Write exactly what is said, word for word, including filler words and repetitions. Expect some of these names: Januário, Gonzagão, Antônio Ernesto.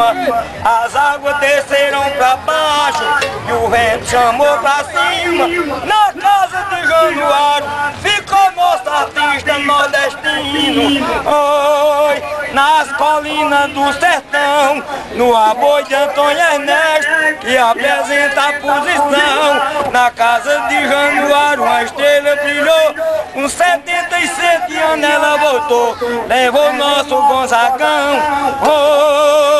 cima, as águas desceram pra baixo e o vento chamou pra cima. Na casa de Januário ficou nosso artista nordestino. Oi, nas colinas do sertão, no aboi de Antônio Ernesto, que apresenta a posição. Na casa de Januário uma estrela brilhou, com setenta e sete anos ela voltou, levou nosso Gonzagão. Oh,